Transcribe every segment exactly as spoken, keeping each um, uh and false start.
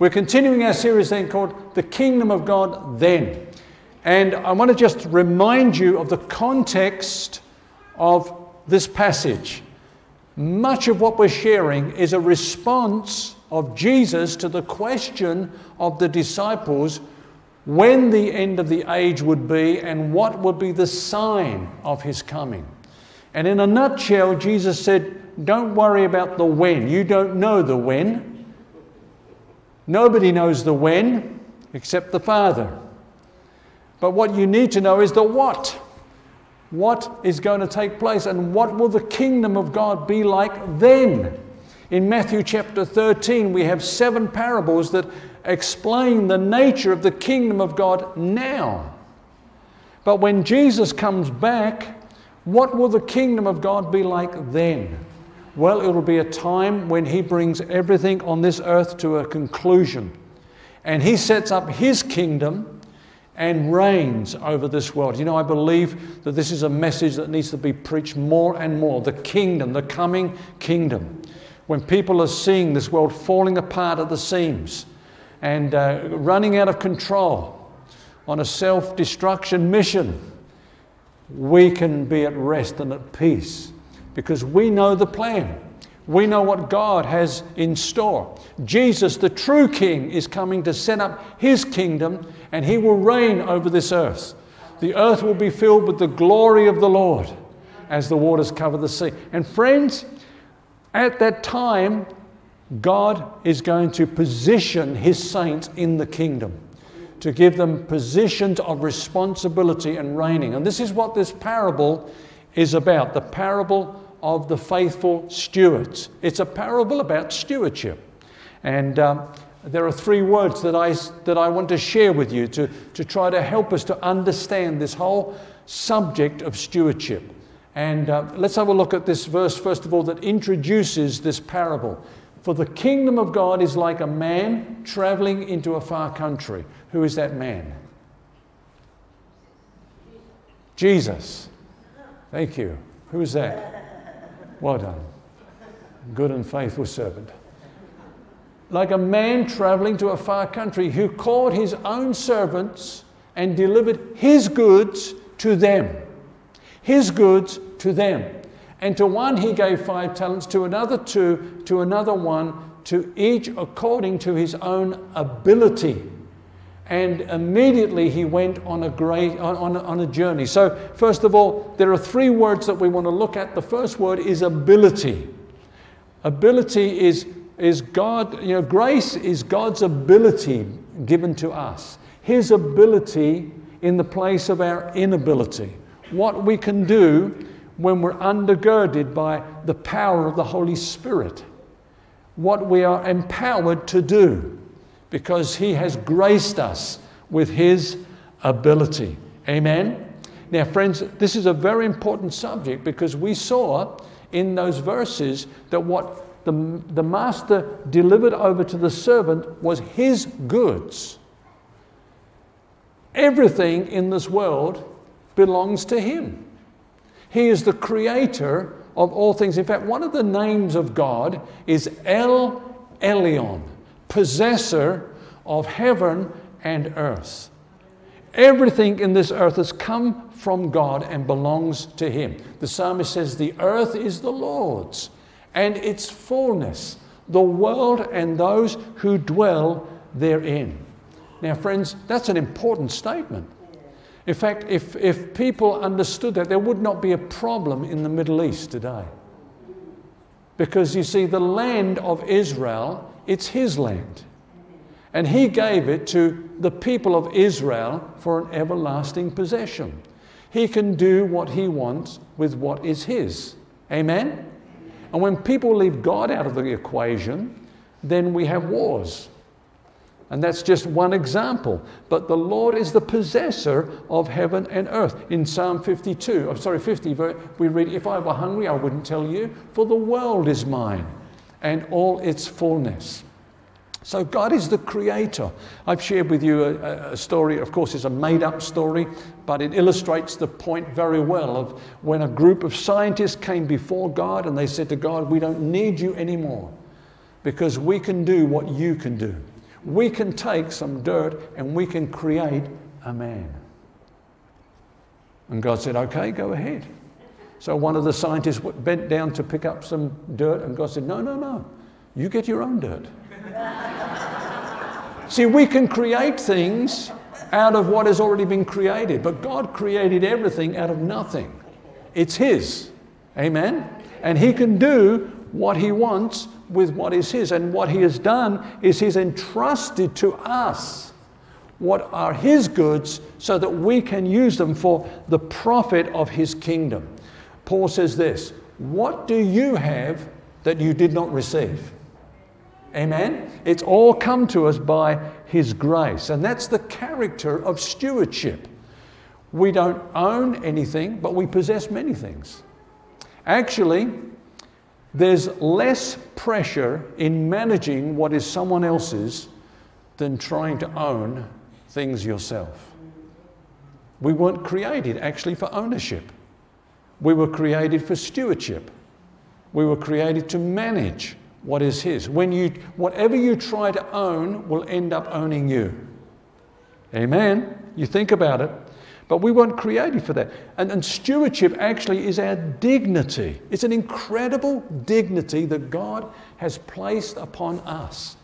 We're continuing our series then called The Kingdom of God Then. And I want to just remind you of the context of this passage. Much of what we're sharing is a response of Jesus to the question of the disciples when the end of the age would be and what would be the sign of his coming. And in a nutshell, Jesus said, don't worry about the when. You don't know the when. Nobody knows the when except the Father. But what you need to know is the what. What is going to take place and what will the kingdom of God be like then? In Matthew chapter thirteen, we have seven parables that explain the nature of the kingdom of God now. But when Jesus comes back, what will the kingdom of God be like then? Well, it'll be a time when he brings everything on this earth to a conclusion. And he sets up his kingdom and reigns over this world. You know, I believe that this is a message that needs to be preached more and more. The kingdom, the coming kingdom. When people are seeing this world falling apart at the seams and uh, running out of control on a self-destruction mission, we can be at rest and at peace because we know the plan. We know what God has in store. Jesus, the true King, is coming to set up his kingdom and he will reign over this earth. The earth will be filled with the glory of the Lord as the waters cover the sea. And friends, at that time, God is going to position his saints in the kingdom, to give them positions of responsibility and reigning. And this is what this parable is about, the parable of the faithful stewards. It's a parable about stewardship. And um, there are three words that I, that I want to share with you to, to try to help us to understand this whole subject of stewardship. And uh, let's have a look at this verse, first of all, that introduces this parable. For the kingdom of God is like a man traveling into a far country. Who is that man? Jesus. Thank you. Who is that? Well done. Good and faithful servant. Like a man traveling to a far country, who called his own servants and delivered his goods to them. His goods to them. And to one he gave five talents, to another two, to another one, to each according to his own ability. And immediately he went on a, great, on, on a journey. So first of all, there are three words that we want to look at. The first word is ability. Ability is, is God, you know, grace is God's ability given to us. His ability in the place of our inability. What we can do when we're undergirded by the power of the Holy Spirit, what we are empowered to do, because he has graced us with his ability. Amen? Now, friends, this is a very important subject because we saw in those verses that what the, the master delivered over to the servant was his goods. Everything in this world belongs to him. He is the creator of all things. In fact, one of the names of God is El Elyon, possessor of heaven and earth. Everything in this earth has come from God and belongs to him. The psalmist says, the earth is the Lord's and its fullness, the world and those who dwell therein. Now, friends, that's an important statement. In fact, if, if people understood that, there would not be a problem in the Middle East today. Because you see, the land of Israel, it's his land. And he gave it to the people of Israel for an everlasting possession. He can do what he wants with what is his. Amen? And when people leave God out of the equation, then we have wars. And that's just one example. But the Lord is the possessor of heaven and earth. In Psalm fifty-two, I'm sorry, fifty, we read, if I were hungry, I wouldn't tell you, for the world is mine and all its fullness. So God is the creator. I've shared with you a, a story, of course it's a made-up story, but it illustrates the point very well of when a group of scientists came before God and they said to God, we don't need you anymore because we can do what you can do. We can take some dirt and we can create a man. And God said, okay, go ahead. So one of the scientists bent down to pick up some dirt, and God said, no, no, no, you get your own dirt. See, we can create things out of what has already been created, but God created everything out of nothing. It's His, amen? And He can do what He wants with what is His, and what He has done is He's entrusted to us what are His goods so that we can use them for the profit of His kingdom. Paul says this, what do you have that you did not receive? Amen? It's all come to us by His grace, and that's the character of stewardship. We don't own anything, but we possess many things. Actually, there's less pressure in managing what is someone else's than trying to own things yourself. We weren't created actually for ownership. We were created for stewardship. We were created to manage what is His. When you, whatever you try to own will end up owning you. Amen? You think about it. But we weren't created for that. And, and stewardship actually is our dignity. It's an incredible dignity that God has placed upon us.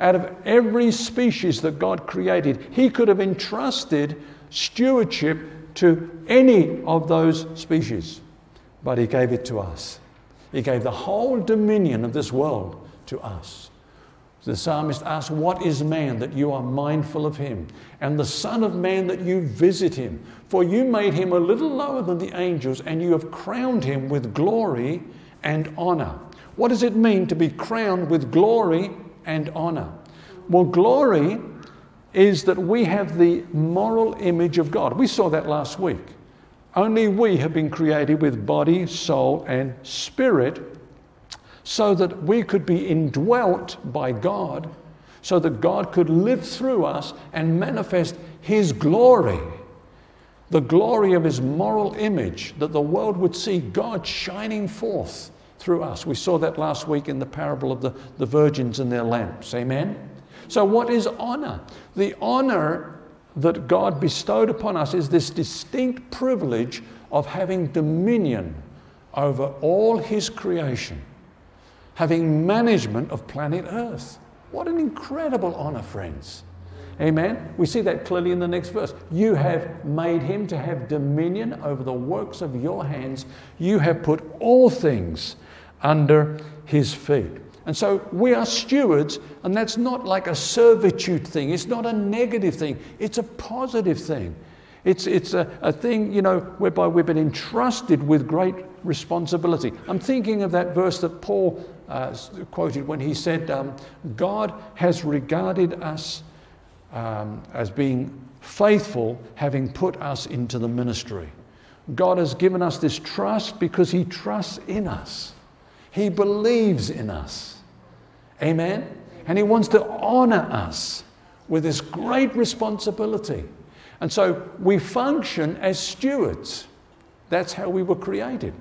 Out of every species that God created, He could have entrusted stewardship to any of those species, but He gave it to us. He gave the whole dominion of this world to us. The psalmist asks, what is man that you are mindful of him, and the son of man that you visit him? For you made him a little lower than the angels, and you have crowned him with glory and honor. What does it mean to be crowned with glory and honor? Well, glory is that we have the moral image of God. We saw that last week. Only we have been created with body, soul, and spirit, so that we could be indwelt by God, so that God could live through us and manifest His glory, the glory of His moral image, that the world would see God shining forth through us. We saw that last week in the parable of the, the virgins and their lamps, amen? So what is honor? The honor that God bestowed upon us is this distinct privilege of having dominion over all His creation, having management of planet Earth. What an incredible honor, friends. Amen? We see that clearly in the next verse. You have made Him to have dominion over the works of your hands. You have put all things under His feet. And so we are stewards, and that's not like a servitude thing. It's not a negative thing. It's a positive thing. It's, it's a, a thing, you know, whereby we've been entrusted with great responsibility. I'm thinking of that verse that Paul uh, quoted when he said, um, God has regarded us um, as being faithful, having put us into the ministry. God has given us this trust because He trusts in us. He believes in us. Amen? And He wants to honor us with this great responsibility. And so we function as stewards. That's how we were created.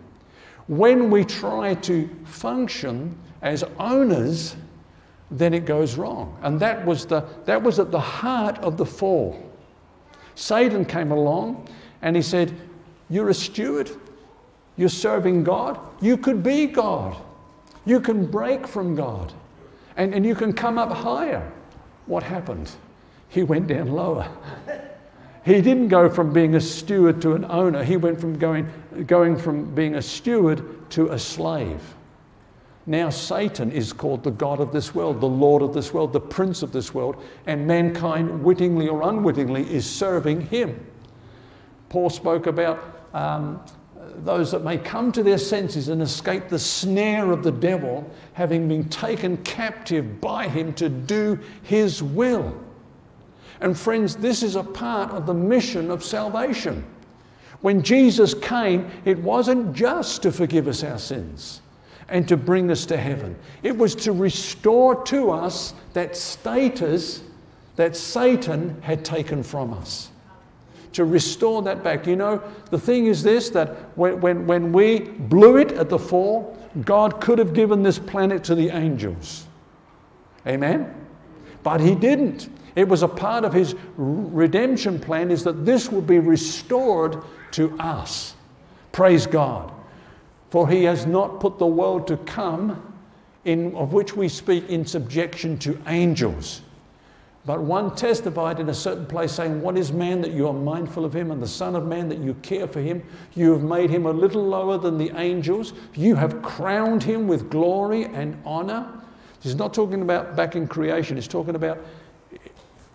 When we try to function as owners, then it goes wrong. And that was, the, that was at the heart of the fall. Satan came along and he said, you're a steward, you're serving God, you could be God, you can break from God, and, and you can come up higher. What happened? He went down lower. He didn't go from being a steward to an owner. He went from going, going from being a steward to a slave. Now Satan is called the god of this world, the lord of this world, the prince of this world, and mankind, wittingly or unwittingly, is serving him. Paul spoke about um, those that may come to their senses and escape the snare of the devil, having been taken captive by him to do his will. And friends, this is a part of the mission of salvation. When Jesus came, it wasn't just to forgive us our sins and to bring us to heaven. It was to restore to us that status that Satan had taken from us, to restore that back. You know, the thing is this, that when, when, when we blew it at the fall, God could have given this planet to the angels. Amen? But he didn't. It was a part of his redemption plan, is that this would be restored to us. Praise God. For he has not put the world to come, in, of which we speak, in subjection to angels. But one testified in a certain place, saying, "What is man that you are mindful of him, and the Son of Man that you care for him? You have made him a little lower than the angels. You have crowned him with glory and honor." He's not talking about back in creation. He's talking about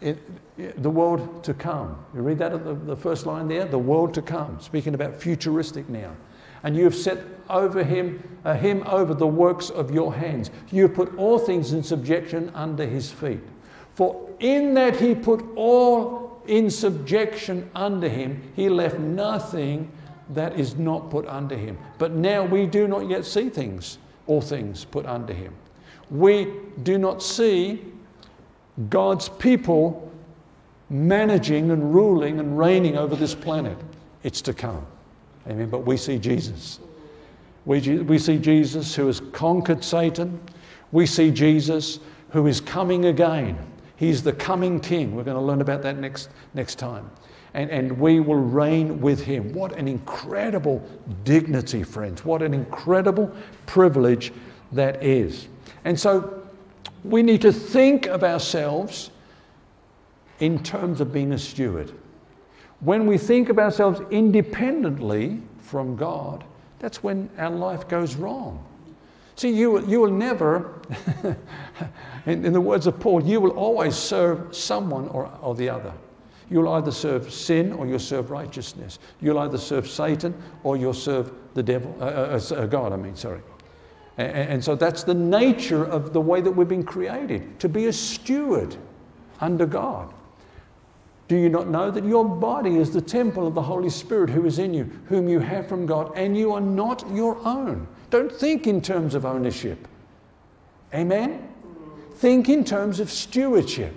it, it, the world to come. You read that at the, the first line there? The world to come. Speaking about futuristic now. "And you have set over him, uh, him over the works of your hands. You have put all things in subjection under his feet. For in that he put all in subjection under him, he left nothing that is not put under him. But now we do not yet see things, all things put under him." We do not see God's people managing and ruling and reigning over this planet. It's to come. Amen. But we see Jesus. We, we see Jesus who has conquered Satan. We see Jesus who is coming again. He's the coming king. We're going to learn about that next, next time. And, and we will reign with him. What an incredible dignity, friends. What an incredible privilege that is. And so we need to think of ourselves in terms of being a steward. When we think of ourselves independently from God, that's when our life goes wrong. See, you, you will never, in, in the words of Paul, you will always serve someone or, or the other. You'll either serve sin or you'll serve righteousness. You'll either serve Satan or you'll serve the devil, uh, uh, God, I mean, sorry. And, and so that's the nature of the way that we've been created, to be a steward under God. Do you not know that your body is the temple of the Holy Spirit who is in you, whom you have from God, and you are not your own? Don't think in terms of ownership. Amen? Think in terms of stewardship.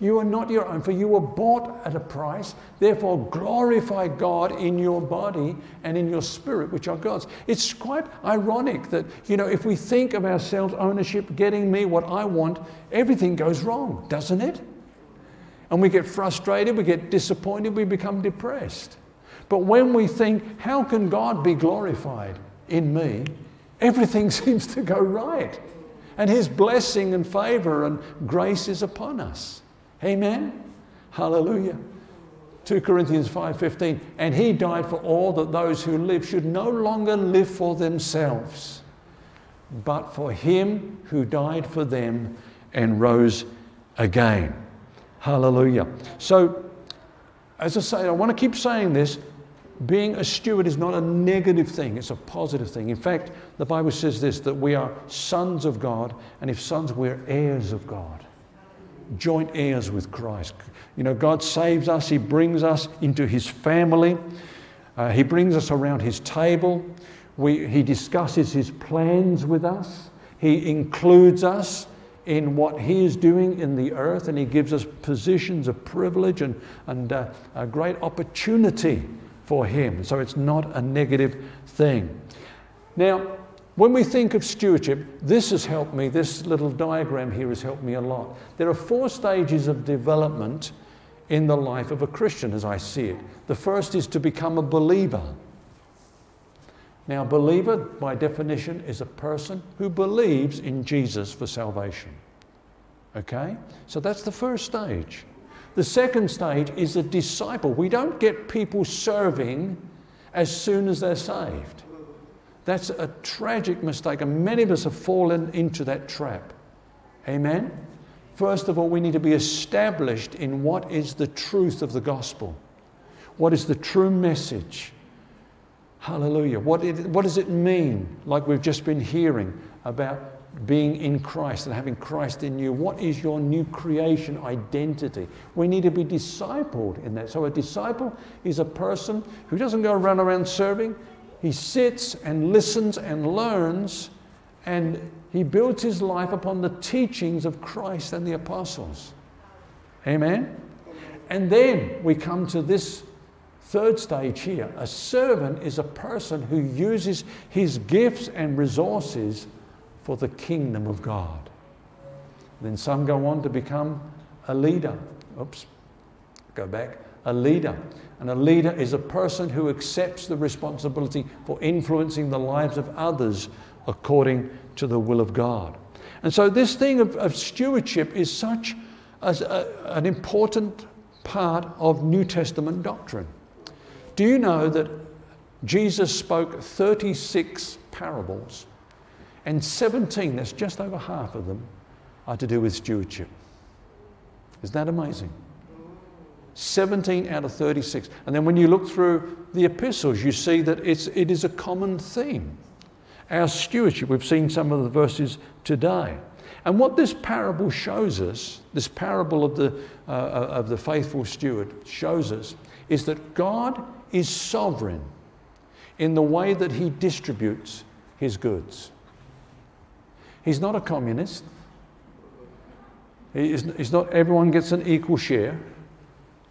You are not your own, for you were bought at a price. Therefore, glorify God in your body and in your spirit, which are God's. It's quite ironic that, you know, if we think of ourselves, ownership, getting me what I want, everything goes wrong, doesn't it? And we get frustrated, we get disappointed, we become depressed. But when we think, how can God be glorified in me? Everything seems to go right. And his blessing and favor and grace is upon us. Amen? Hallelujah. Second Corinthians five fifteen, "And he died for all, that those who live should no longer live for themselves, but for him who died for them and rose again." Hallelujah. So, as I say, I want to keep saying this, being a steward is not a negative thing, it's a positive thing. In fact, the Bible says this, that we are sons of God, and if sons, we're heirs of God, joint heirs with Christ. You know, God saves us, he brings us into his family, uh, he brings us around his table, we, he discusses his plans with us, he includes us in what he is doing in the earth, and he gives us positions of privilege and, and uh, a great opportunity for him. So it's not a negative thing. Now, when we think of stewardship, this has helped me, this little diagram here has helped me a lot. There are four stages of development in the life of a Christian as I see it. The first is to become a believer. Now, believer, by definition, is a person who believes in Jesus for salvation. Okay? So that's the first stage. The second stage is a disciple. We don't get people serving as soon as they're saved. That's a tragic mistake, and many of us have fallen into that trap. Amen? First of all, we need to be established in what is the truth of the gospel. What is the true message? Hallelujah. What, it, what does it mean, like we've just been hearing, about being in Christ and having Christ in you? What is your new creation identity? We need to be discipled in that. So a disciple is a person who doesn't go run around serving. He sits and listens and learns, and he builds his life upon the teachings of Christ and the apostles. Amen? And then we come to this third stage here. A servant is a person who uses his gifts and resources for the kingdom of God. Then some go on to become a leader. Oops, go back. A leader. And a leader is a person who accepts the responsibility for influencing the lives of others according to the will of God. And so this thing of, of stewardship is such as a, an important part of New Testament doctrine. Do you know that Jesus spoke thirty-six parables, and seventeen, that's just over half of them, are to do with stewardship? Isn't that amazing? seventeen out of thirty-six. And then when you look through the epistles, you see that it's, it is a common theme. Our stewardship, we've seen some of the verses today. And what this parable shows us, this parable of the, uh, of the faithful steward shows us, is that God is sovereign in the way that he distributes his goods. He's not a communist. He is, he's not everyone gets an equal share.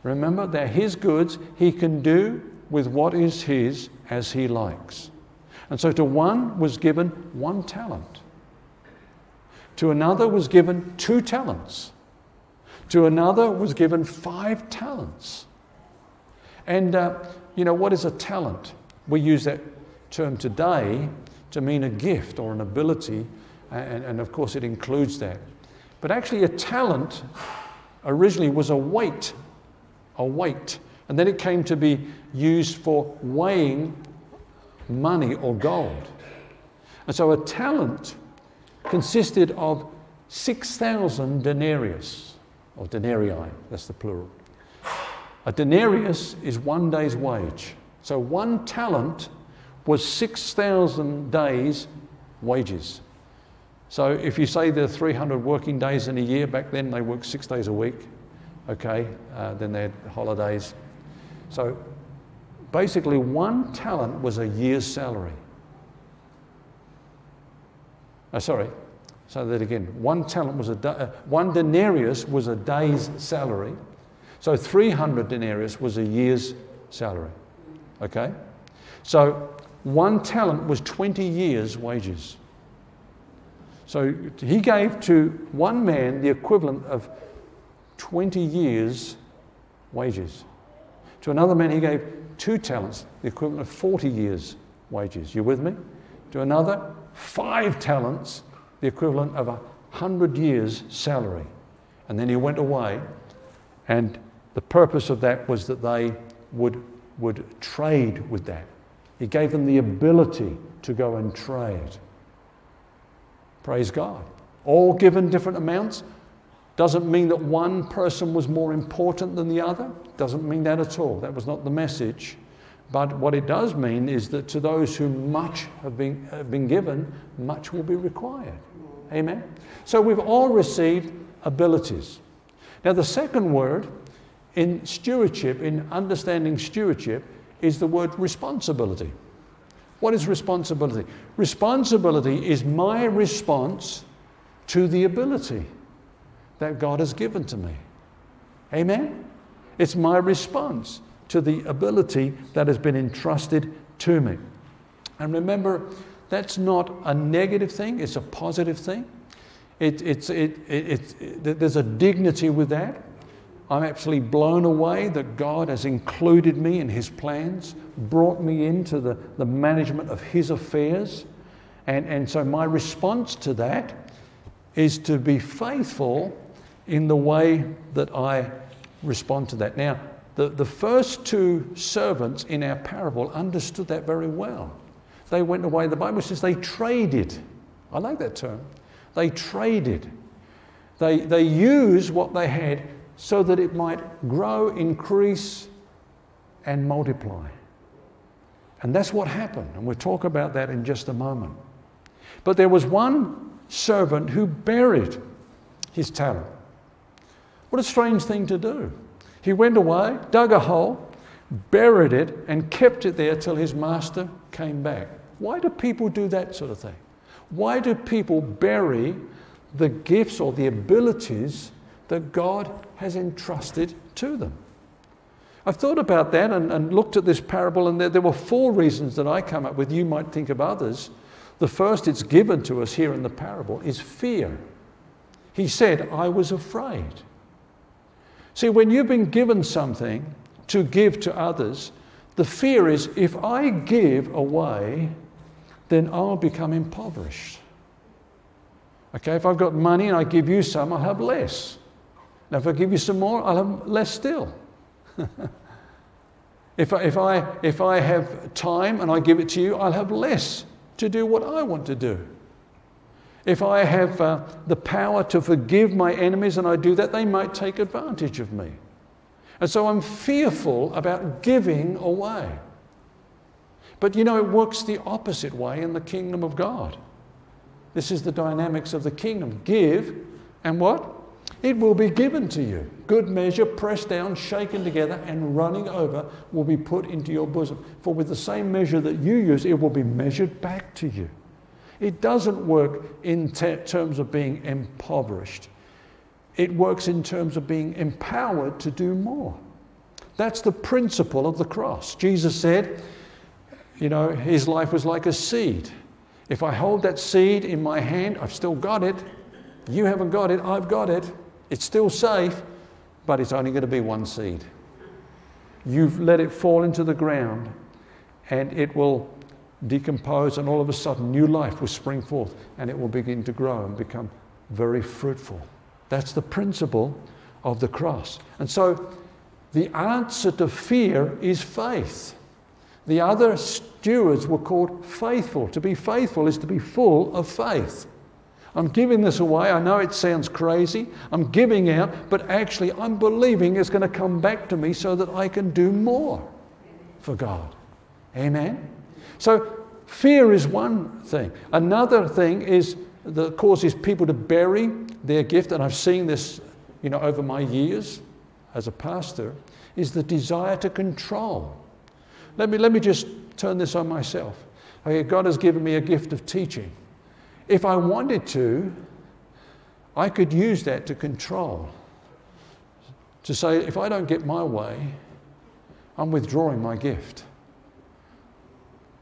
Remember, they're his goods. He can do with what is his as he likes. And so to one was given one talent. To another was given two talents. To another was given five talents. And uh, you know, what is a talent? We use that term today to mean a gift or an ability, and, and of course it includes that. But actually a talent originally was a weight, a weight, and then it came to be used for weighing money or gold. And so a talent consisted of six thousand denarius, or denarii, that's the plural. A denarius is one day's wage. So one talent was six thousand days' wages. So if you say there are three hundred working days in a year, back then they worked six days a week, okay, uh, then they had holidays. So basically one talent was a year's salary. Oh, sorry, say that again. One talent was a uh, one denarius was a day's salary. So three hundred denarius was a year's salary. Okay? So one talent was twenty years' wages. So he gave to one man the equivalent of twenty years' wages. To another man he gave two talents, the equivalent of forty years' wages. You with me? To another, five talents, the equivalent of a hundred years' salary. And then he went away, and the purpose of that was that they would would trade with that. He gave them the ability to go and trade. Praise God. All given different amounts. Doesn't mean that one person was more important than the other. Doesn't mean that at all. That was not the message. But what it does mean is that to those who much have been, have been given, much will be required. Amen? So we've all received abilities. Now the second word in stewardship, in understanding stewardship, is the word responsibility. What is responsibility? Responsibility is my response to the ability that God has given to me. Amen? It's my response to the ability that has been entrusted to me. And remember, that's not a negative thing, it's a positive thing. It, it's, it, it, it, there's a dignity with that. I'm absolutely blown away that God has included me in his plans, brought me into the, the management of his affairs. And, and so my response to that is to be faithful in the way that I respond to that. Now, The, the first two servants in our parable understood that very well. They went away. The Bible says they traded. I like that term. They traded. They, they used what they had so that it might grow, increase, and multiply. And that's what happened. And we'll talk about that in just a moment. But there was one servant who buried his talent. What a strange thing to do. He went away, dug a hole, buried it, and kept it there till his master came back. Why do people do that sort of thing? Why do people bury the gifts or the abilities that God has entrusted to them? I've thought about that and, and looked at this parable, and there, there were four reasons that I come up with. You might think of others. The first, it's given to us here in the parable, is fear. He said, "I was afraid." See, when you've been given something to give to others, the fear is, if I give away, then I'll become impoverished. Okay, if I've got money and I give you some, I'll have less. Now, if I give you some more, I'll have less still. If I, if I, if I have time and I give it to you, I'll have less to do what I want to do. If I have uh, the power to forgive my enemies and I do that, they might take advantage of me. And so I'm fearful about giving away. But you know, it works the opposite way in the kingdom of God. This is the dynamics of the kingdom. Give, and what? It will be given to you. Good measure, pressed down, shaken together, and running over will be put into your bosom. For with the same measure that you use, it will be measured back to you. It doesn't work in terms of being impoverished. It works in terms of being empowered to do more. That's the principle of the cross. Jesus said, you know, his life was like a seed. If I hold that seed in my hand, I've still got it. You haven't got it, I've got it. It's still safe, but it's only going to be one seed. You've let it fall into the ground, and it will decompose, and all of a sudden new life will spring forth, and it will begin to grow and become very fruitful. That's the principle of the cross. And so the answer to fear is faith. The other stewards were called faithful. To be faithful is to be full of faith. I'm giving this away. I know it sounds crazy. I'm giving out, but actually I'm believing it's going to come back to me so that I can do more for God. Amen? So fear is one thing. Another thing is that causes people to bury their gift, and I've seen this, you know, over my years as a pastor, is the desire to control. Let me, let me just turn this on myself. Okay, God has given me a gift of teaching. If I wanted to, I could use that to control. To say, if I don't get my way, I'm withdrawing my gift.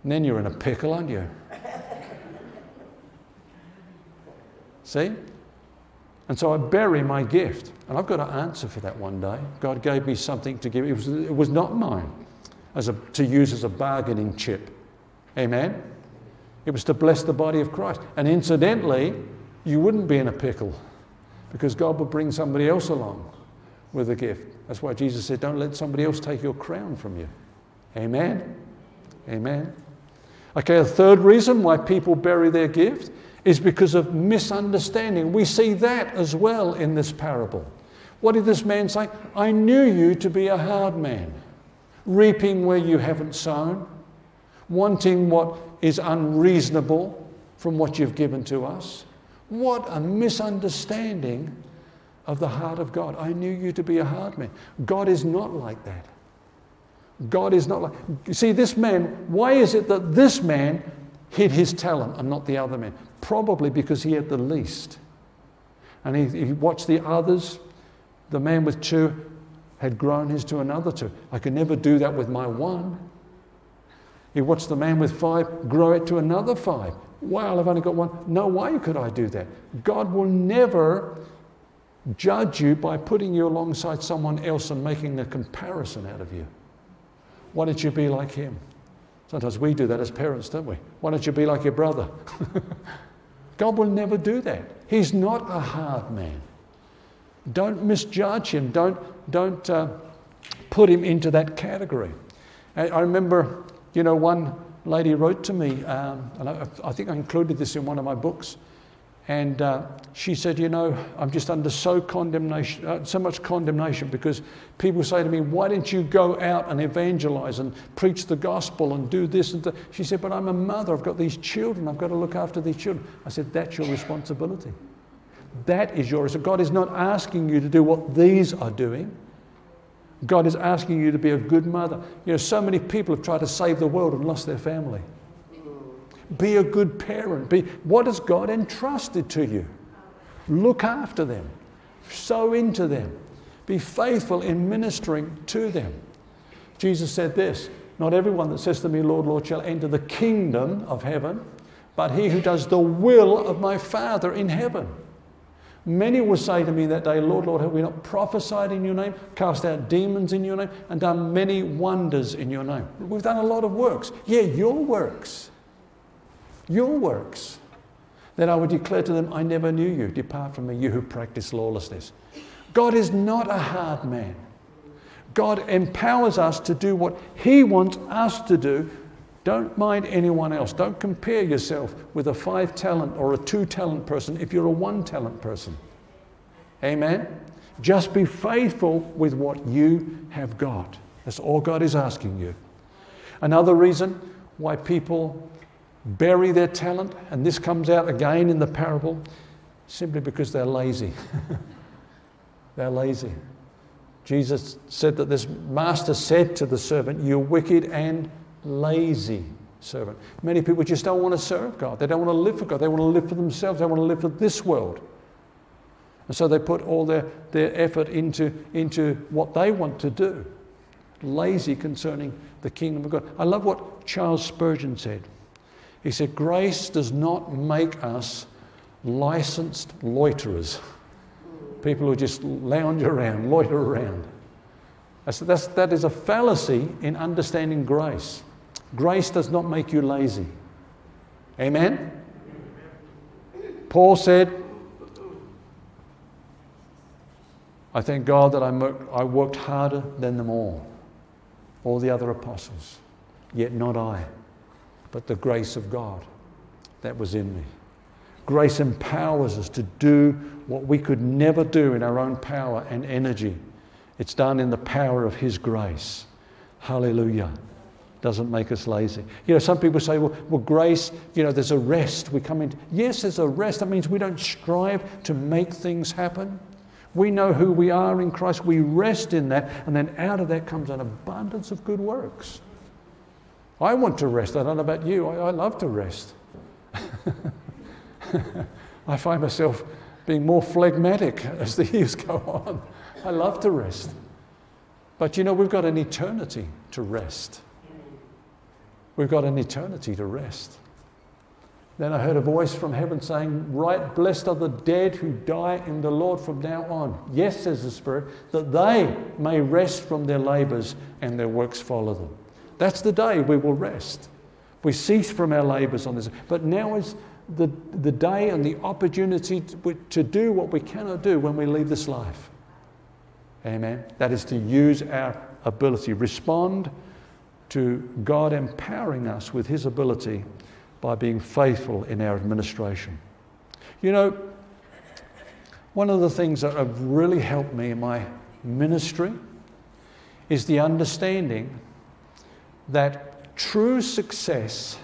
And then you're in a pickle, aren't you? See? And so I bury my gift. And I've got to answer for that one day. God gave me something to give. It was, it was not mine as a, to use as a bargaining chip. Amen? It was to bless the body of Christ. And incidentally, you wouldn't be in a pickle because God would bring somebody else along with a gift. That's why Jesus said, don't let somebody else take your crown from you. Amen? Amen? Okay, a third reason why people bury their gift is because of misunderstanding. We see that as well in this parable. What did this man say? I knew you to be a hard man, reaping where you haven't sown, wanting what is unreasonable from what you've given to us. What a misunderstanding of the heart of God. I knew you to be a hard man. God is not like that. God is not like... You see, this man, why is it that this man hid his talent and not the other man? Probably because he had the least. And he, he watched the others. The man with two had grown his to another two. I could never do that with my one. He watched the man with five grow it to another five. Wow, I've only got one. No way could I do that. God will never judge you by putting you alongside someone else and making a comparison out of you. Why don't you be like him? Sometimes we do that as parents, don't we? Why don't you be like your brother? God will never do that. He's not a hard man. Don't misjudge him. Don't, don't uh, put him into that category. I, I remember, you know, one lady wrote to me, um, and I, I think I included this in one of my books, and uh, she said, you know, I'm just under so, condemnation, uh, so much condemnation because people say to me, why don't you go out and evangelize and preach the gospel and do this and that? She said, but I'm a mother, I've got these children, I've got to look after these children. I said, that's your responsibility. That is yours. God is not asking you to do what these are doing. God is asking you to be a good mother. You know, so many people have tried to save the world and lost their family. Be a good parent. Be, what has God entrusted to you? Look after them. Sow into them. Be faithful in ministering to them. Jesus said this, not everyone that says to me, Lord, Lord, shall enter the kingdom of heaven, but he who does the will of my Father in heaven. Many will say to me that day, Lord, Lord, have we not prophesied in your name, cast out demons in your name, and done many wonders in your name? We've done a lot of works. Yeah, your works. Your works. Then I would declare to them, I never knew you. Depart from me, you who practice lawlessness. God is not a hard man. God empowers us to do what he wants us to do. Don't mind anyone else. Don't compare yourself with a five talent or a two talent person if you're a one talent person. Amen? Just be faithful with what you have got. That's all God is asking you. Another reason why people bury their talent, and this comes out again in the parable, simply because they're lazy. They're lazy. Jesus said that this master said to the servant, "You're wicked and lazy servant." Many people just don't want to serve God. They don't want to live for God. They want to live for themselves. They want to live for this world. And so they put all their, their effort into, into what they want to do. Lazy concerning the kingdom of God. I love what Charles Spurgeon said. He said, "Grace does not make us licensed loiterers." People who just lounge around, loiter around. That's, that's, that is a fallacy in understanding grace. Grace does not make you lazy. Amen? Paul said, "I thank God that I, I worked harder than them all, all the other apostles, yet not I, but the grace of God that was in me." Grace empowers us to do what we could never do in our own power and energy. It's done in the power of his grace. Hallelujah. Doesn't make us lazy. You know, some people say, well, well, grace, you know, there's a rest. We come in. Yes, there's a rest. That means we don't strive to make things happen. We know who we are in Christ. We rest in that. And then out of that comes an abundance of good works. I want to rest. I don't know about you. I, I love to rest. I find myself being more phlegmatic as the years go on. I love to rest. But you know, we've got an eternity to rest. We've got an eternity to rest. Then I heard a voice from heaven saying, "Right, blessed are the dead who die in the Lord from now on. Yes," says the Spirit, "that they may rest from their labors and their works follow them." That's the day we will rest. We cease from our labors on this. But now is the, the day and the opportunity to, to do what we cannot do when we leave this life. Amen. That is to use our ability. Respond to God empowering us with his ability by being faithful in our administration. You know, one of the things that have really helped me in my ministry is the understanding that true success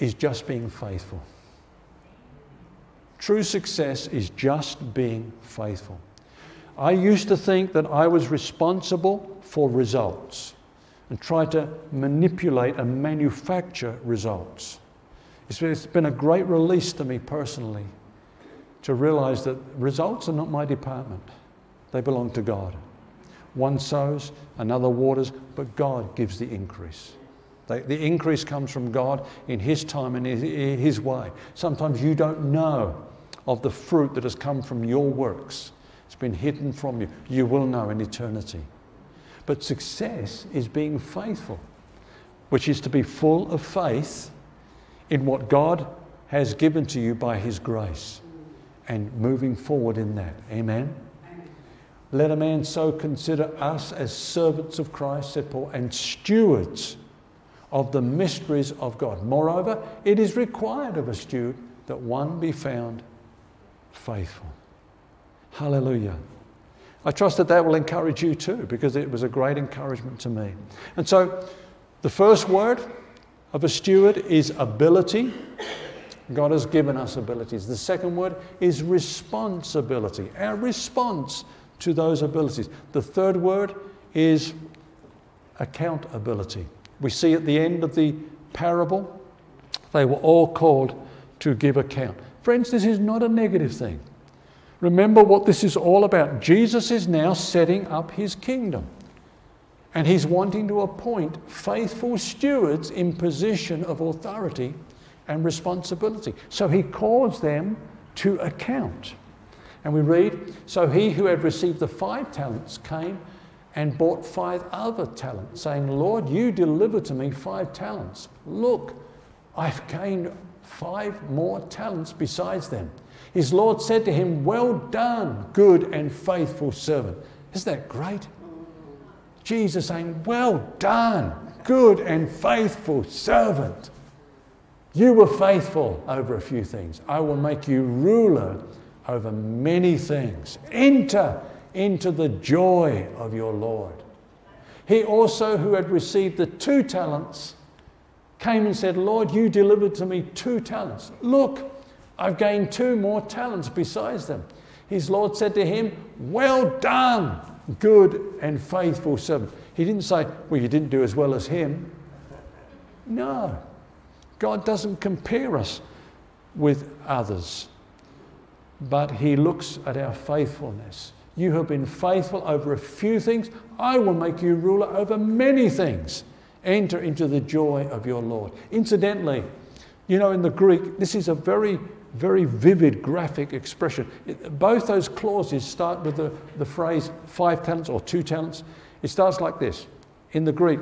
is just being faithful. True success is just being faithful. I used to think that I was responsible for results and try to manipulate and manufacture results. It's been a great release to me personally to realize that results are not my department. They belong to God. One sows, another waters, but God gives the increase. They, the increase comes from God in his time and in his way. Sometimes you don't know of the fruit that has come from your works. It's been hidden from you. You will know in eternity. But success is being faithful, which is to be full of faith in what God has given to you by his grace and moving forward in that. Amen? Amen. "Let a man so consider us as servants of Christ," said Paul, "and stewards of the mysteries of God. Moreover, it is required of a steward that one be found faithful." Hallelujah. I trust that that will encourage you too, because it was a great encouragement to me. And so the first word of a steward is ability. God has given us abilities. The second word is responsibility, our response to those abilities. The third word is accountability. We see at the end of the parable, they were all called to give account. Friends, this is not a negative thing. Remember what this is all about. Jesus is now setting up his kingdom. And he's wanting to appoint faithful stewards in position of authority and responsibility. So he calls them to account. And we read, so he who had received the five talents came and bought five other talents, saying, Lord, you delivered to me five talents. Look, I've gained five more talents besides them. His Lord said to him, well done, good and faithful servant. Isn't that great? Jesus saying, well done, good and faithful servant. You were faithful over a few things. I will make you ruler over many things. Enter into the joy of your Lord. He also who had received the two talents came and said, Lord, you delivered to me two talents. Look, I've gained two more talents besides them. His Lord said to him, well done, good and faithful servant. He didn't say, well, you didn't do as well as him. No, God doesn't compare us with others, but he looks at our faithfulness. You have been faithful over a few things. I will make you ruler over many things. Enter into the joy of your Lord. Incidentally, you know, in the Greek, this is a very, very vivid graphic expression. It, both those clauses start with the, the phrase five talents or two talents. It starts like this in the Greek.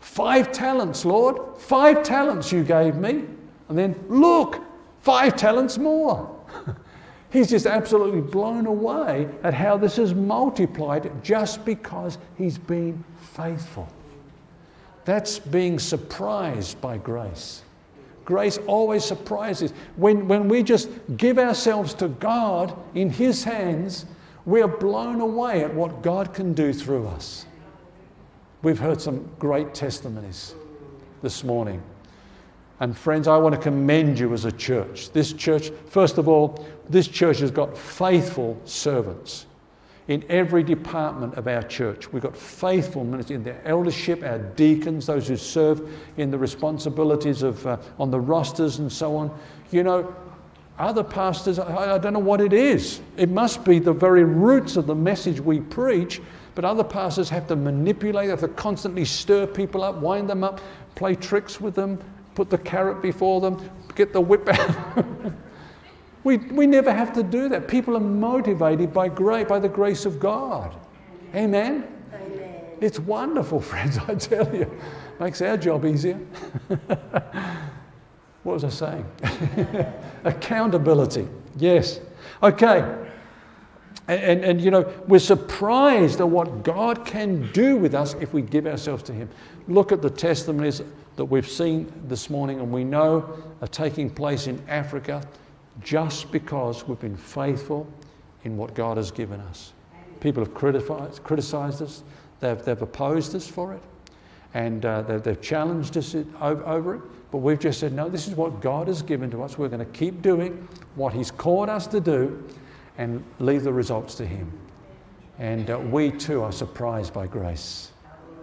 Five talents, Lord. Five talents you gave me. And then, look, five talents more. He's just absolutely blown away at how this is multiplied just because he's been faithful. That's being surprised by grace. Grace always surprises. When, when we just give ourselves to God in his hands, we're blown away at what God can do through us. We've heard some great testimonies this morning. And friends, I want to commend you as a church. This church, first of all, this church has got faithful servants in every department of our church. We've got faithful ministers in the eldership, our deacons, those who serve in the responsibilities of uh, on the rosters and so on. You know, other pastors, I, I don't know what it is. It must be the very roots of the message we preach, but other pastors have to manipulate, have to constantly stir people up, wind them up, play tricks with them, put the carrot before them, get the whip out. we, we never have to do that. People are motivated by, grace, by the grace of God. Amen? Amen. It's wonderful, friends, I tell you. Makes our job easier. What was I saying? Accountability, yes. Okay, and, and, and you know, we're surprised at what God can do with us if we give ourselves to him. Look at the testimonies that we've seen this morning and we know are taking place in Africa just because we've been faithful in what God has given us. People have criticized, criticized us, they've, they've opposed us for it, and uh, they've, they've challenged us over it, but we've just said, no, this is what God has given to us. We're going to keep doing what he's called us to do and leave the results to him. And uh, we too are surprised by grace.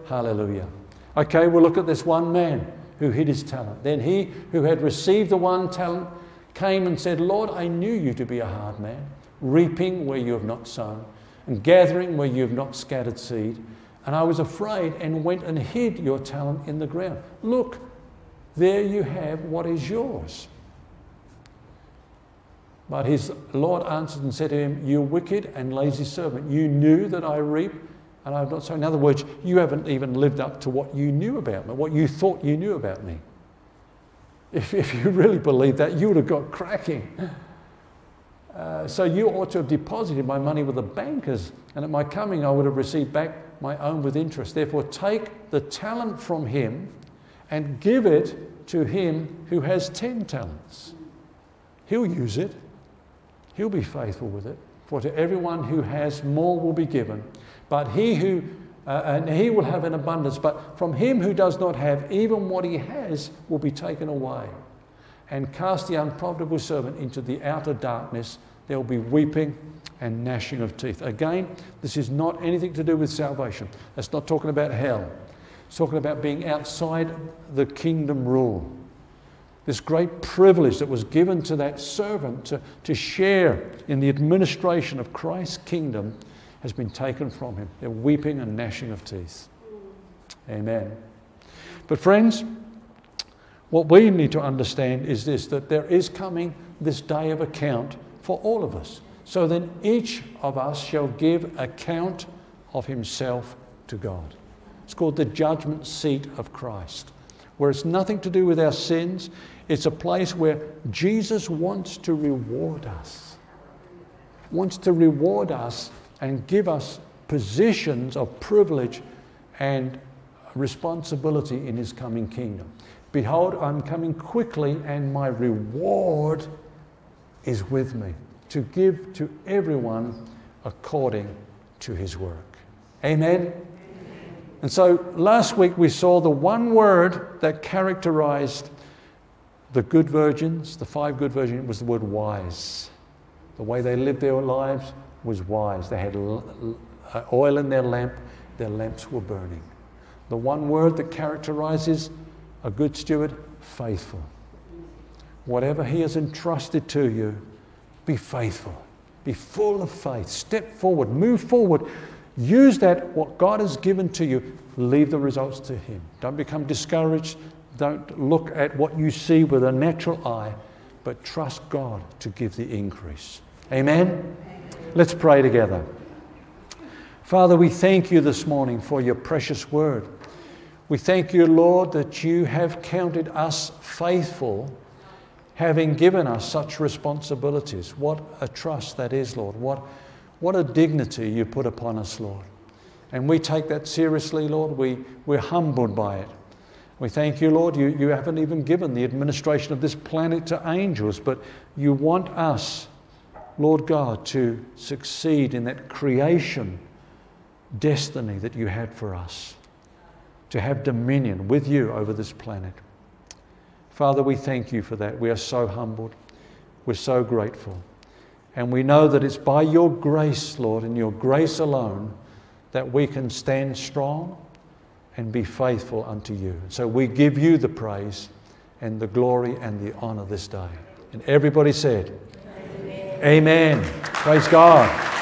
Hallelujah. Okay, we'll look at this one man who hid his talent. Then he who had received the one talent came and said, Lord, I knew you to be a hard man, reaping where you have not sown and gathering where you have not scattered seed. And I was afraid and went and hid your talent in the ground. Look, there you have what is yours. But his Lord answered and said to him, you wicked and lazy servant, you knew that I reap and I've not so. In other words, you haven't even lived up to what you knew about me, what you thought you knew about me. If, if you really believed that, you would have got cracking. Uh, so you ought to have deposited my money with the bankers, and at my coming I would have received back my own with interest. Therefore take the talent from him and give it to him who has ten talents. He'll use it. He'll be faithful with it. For to everyone who has more will be given. But he who, uh, and he will have an abundance, but from him who does not have, even what he has will be taken away. And cast the unprofitable servant into the outer darkness. There will be weeping and gnashing of teeth. Again, this is not anything to do with salvation. That's not talking about hell. It's talking about being outside the kingdom rule. This great privilege that was given to that servant to, to share in the administration of Christ's kingdom has been taken from him. They're weeping and gnashing of teeth. Amen. But friends, what we need to understand is this, that there is coming this day of account for all of us. So then each of us shall give account of himself to God. It's called the judgment seat of Christ, where it's nothing to do with our sins. It's a place where Jesus wants to reward us, wants to reward us and give us positions of privilege and responsibility in his coming kingdom. Behold, I'm coming quickly, and my reward is with me, to give to everyone according to his work. Amen? And so last week we saw the one word that characterized the good virgins, the five good virgins, was the word wise. The way they lived their lives was wise. They had oil in their lamp, their lamps were burning. The one word that characterizes a good steward, faithful. Whatever he has entrusted to you, be faithful, be full of faith, step forward, move forward. Use that, what God has given to you, leave the results to him. Don't become discouraged. Don't look at what you see with a natural eye, but trust God to give the increase. Amen? Amen. Let's pray together. Father, we thank you this morning for your precious word. We thank you, Lord, that you have counted us faithful, having given us such responsibilities. What a trust that is, Lord. What What a dignity you put upon us, Lord. And we take that seriously, Lord. We, we're humbled by it. We thank you, Lord. You, you haven't even given the administration of this planet to angels, but you want us, Lord God, to succeed in that creation destiny that you had for us, to have dominion with you over this planet. Father, we thank you for that. We are so humbled. We're so grateful. And we know that it's by your grace, Lord, and your grace alone, that we can stand strong and be faithful unto you. So we give you the praise and the glory and the honor this day. And everybody said, Amen. Amen. Praise God.